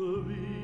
the